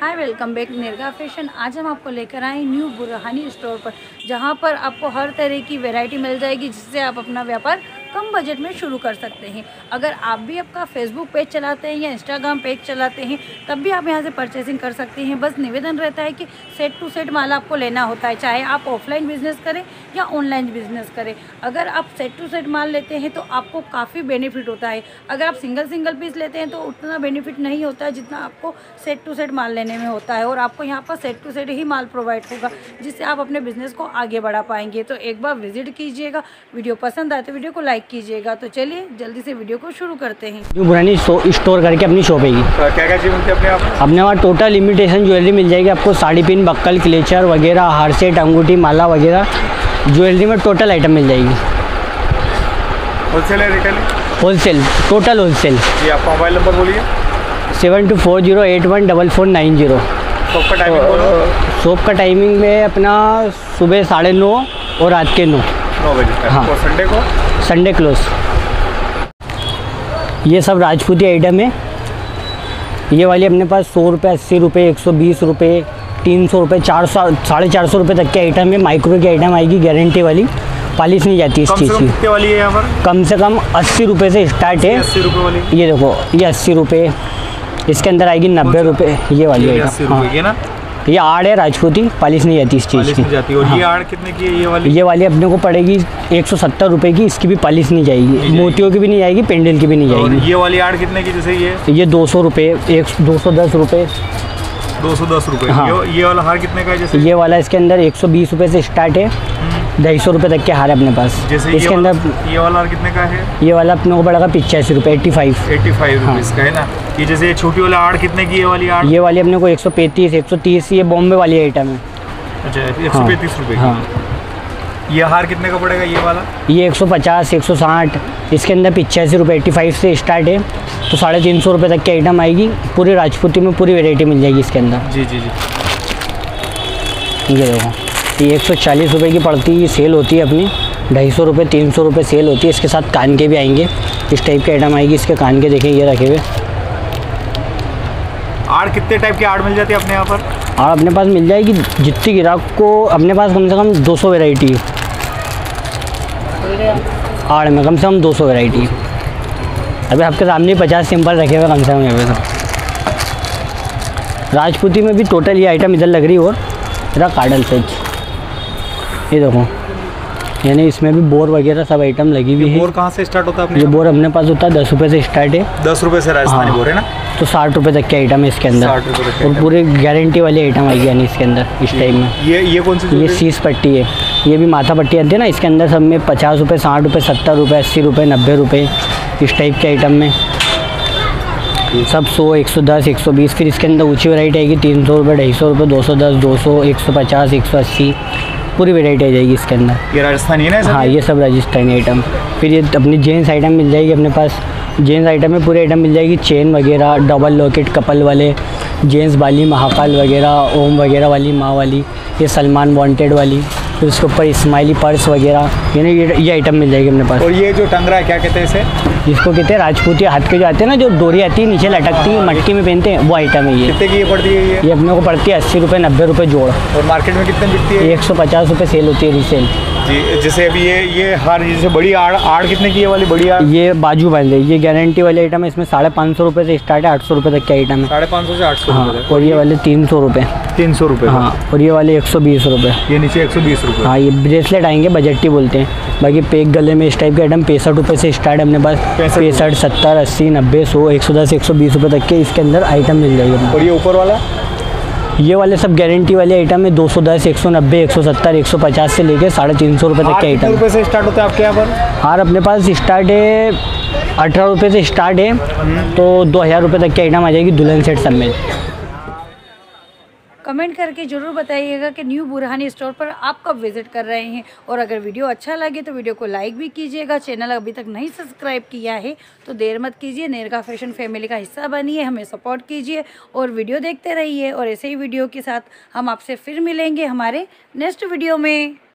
हाय welcome back निर्गा fashion. आज हम आपको लेकर आए न्यू बुरहानी स्टोर पर, जहां पर आपको हर तरह की वैरायटी मिल जाएगी जिससे आप अपना व्यापार कम बजट में शुरू कर सकते हैं। अगर आप भी आपका फेसबुक पेज चलाते हैं या इंस्टाग्राम पेज चलाते हैं तब भी आप यहां से परचेसिंग कर सकते हैं। बस निवेदन रहता है कि सेट टू सेट माल आपको लेना होता है, चाहे आप ऑफलाइन बिजनेस करें या ऑनलाइन बिजनेस करें। अगर आप सेट टू सेट माल लेते हैं तो आपको काफ़ी बेनिफिट होता है। अगर आप सिंगल पीस लेते हैं तो उतना बेनिफिट नहीं होता है जितना आपको सेट टू सेट माल लेने में होता है। और आपको यहाँ पर सेट टू सेट ही माल प्रोवाइड होगा जिससे आप अपने बिजनेस को आगे बढ़ा पाएंगे। तो एक बार विजिट कीजिएगा। वीडियो पसंद आए तो वीडियो को लाइक कीजिएगा। तो चलिए जल्दी से वीडियो को शुरू करते हैं। न्यू बुरहानी स्टोर करके अपनी शॉप है। क्या-क्या चीज मिलती है अपने वहाँ? टोटल इमिटेशन ज्वेलरी मिल जाएगी आपको, साड़ी पिन, बक्कल, क्लेचर वगैरह, हार सेट, अंगूठी, माला वगैरह ज्वेलरी में टोटल आइटम मिल जाएगी। होलसेल है रिटेल? Wholesale, total wholesale. जी आपका मोबाइल नंबर बोलिए। 7240814490। शॉप का टाइमिंग में अपना सुबह 9:30 और रात के 9 बजे। हाँ, संडे को संडे क्लोज। ये सब राजपूती आइटम है। ये वाली अपने पास 100 रुपये, 80 रुपये, 120 रुपये, 300 रुपये, 400, 450 रुपये तक के आइटम है। माइक्रो की आइटम आएगी, गारंटी वाली, पॉलिश नहीं जाती इस चीज़ की। वाली है यहाँ पर कम से कम 80 रुपये से स्टार्ट है। 80 रुपये वाली ये देखो, ये 80 रुपये। इसके अंदर आएगी 90 रुपये ये वाली आइटम। हाँ, ये आड़ है राजपूती, पॉलिश नहीं जाती इस चीज़ की। ये आड़ कितने की है? ये वाली अपने को पड़ेगी 170 रुपये की। इसकी भी पॉलिश नहीं जाएगी, मोतियों की भी नहीं जाएगी, पेंडल की भी नहीं जाएगी। ये वाली आड़ कितने की? जैसे ये 200 रुपये, 210 रुपये, 210 रुपये। हाँ, ये वाला हार कितने का है? जैसे ये वाला इसके अंदर 120 रुपये से स्टार्ट है। 250 रुपये तक के हार है अपने पास। जैसे इसके अंदर ये वाला हार कितने का है? ये वाला अपने को पड़ेगा 85 रुपये, 85 रुपये इसका है ना। ये जैसे छोटी वाला हार कितने की? ये वाली हार, ये वाली अपने को 135, 130। ये बॉम्बे वाली आइटम है। अच्छा, 135 रुपये। हाँ, ये हार कितने का पड़ेगा? ये वाला ये 150, 160। इसके अंदर 85 रुपये, 85 से स्टार्ट है। तो 350 रुपये तक की आइटम आएगी। पूरी राजपूती में पूरी वैरायटी मिल जाएगी इसके अंदर। जी जी जी। ये देखो, ये 140 रुपये की पड़ती है, सेल होती है अपनी। 250 रुपये, 300 रुपये सेल होती है। इसके साथ कान के भी आएंगे, इस टाइप के आइटम आएगी। इसके कान के देखें ये रखे हुए। आड़ कितने टाइप के आड़ मिल जाती है अपने यहाँ पर? आड़ अपने पास मिल जाएगी जितनी ग्राहक को, अपने पास कम से कम 200 वेराइटी आड़ में, कम से कम 200 वेराइटी। अभी आपके सामने 50 सिंपल रखे हुए कम से कम यहाँ पे। राजपूती में भी टोटल ये आइटम इधर लग रही है। और इधर कार्डल सेज, ये देखो, यानी इसमें भी बोर वगैरह सब आइटम लगी हुई है। बोर कहाँ से स्टार्ट होता है? ये बोर अपने पास होता है 10 रुपये से स्टार्ट है। 10 रुपये से राजस्थानी बोर है ना। तो 60 रुपये तक के आइटम है इसके अंदर। 60 रुपये और पूरी गारंटी वाली आइटम आएगी यानी इसके अंदर। इस टाइम में ये कौन सी? ये सीस पट्टी है। ये भी माथा पट्टी आती है ना, इसके अंदर सब में 50 रुपये, 60 रुपये, 70 रुपये, 80 रुपये, 90 रुपये इस टाइप के आइटम में सब 100, 110, 120। फिर इसके अंदर ऊँची वैरायटी आएगी 300 रुपये, 250 रुपये, 210, 200, 150, 180 पूरी वैरायटी आ जाएगी इसके अंदर। ये राजस्थानी है ना? हाँ, ये सब राजस्थानी आइटम। फिर ये अपनी जेंट्स आइटम मिल जाएगी अपने पास। जेंट्स आइटम में पूरी आइटम मिल जाएगी, चेन वगैरह, डबल लॉकेट, कपल वाले, जेंट्स वाली, महाकाल वगैरह, ओम वगैरह वाली, माँ वाली, ये सलमान वांटेड वाली। फिर उसके ऊपर स्माइली पर्स वगैरह, यानी ये आइटम मिल जाएगी अपने पास। और ये जो टंग रहा है क्या कहते हैं इसे? इसको कहते हैं राजपूती। हाथ के जो आते हैं ना, जो डोरी आती है नीचे लटकती है, मटकी में पहनते हैं, वो आइटम है ये। कितने की ये पड़ती है? ये अपने को पड़ती है 80 रुपये, 90 रुपये जोड़। और मार्केट में कितने बिकती है? 150 रुपये सेल होती है रीसेल। जी। जैसे अभी ये हार, जैसे बड़ी आड़ कितने की? ये वाली बड़ी आड़, ये बाजू बंद है, ये गारंटी वाली आइटम है। इसमें 550 रुपये से स्टार्ट है, 800 रुपये तक के आइटम है। 550 से 800। हाँ, और ये वाले 300 रुपये, 300 रुपये। हाँ, और ये वाले 120 रुपये, ये नीचे 120 रुपये। हाँ, ये ब्रेसलेट आएंगे, बजटी बोलते हैं। बाकी पेक गले में इस टाइप के आइटम 65 रुपये से स्टार्ट है अपने पास। 65, 70, 80, 90, 100, 110, 120 रुपये तक के इसके अंदर आइटम मिल जाएगी। और ये ऊपर वाला, ये वाले सब गारंटी वाले आइटम है। 210, 190, 170, 150 से लेके 350 रुपये तक के आइटम। रुपये से स्टार्ट होता है आपके यहाँ पर? हार अपने पास स्टार्ट है 18 रुपये से स्टार्ट है। तो 2000 रुपये तक की आइटम आ जाएगी दुल्हन सेट समेत। कमेंट करके ज़रूर बताइएगा कि न्यू बुरहानी स्टोर पर आप कब विज़िट कर रहे हैं। और अगर वीडियो अच्छा लगे तो वीडियो को लाइक भी कीजिएगा। चैनल अभी तक नहीं सब्सक्राइब किया है तो देर मत कीजिए, निर्गा फैशन फैमिली का हिस्सा बनिए, हमें सपोर्ट कीजिए और वीडियो देखते रहिए। और ऐसे ही वीडियो के साथ हम आपसे फिर मिलेंगे हमारे नेक्स्ट वीडियो में।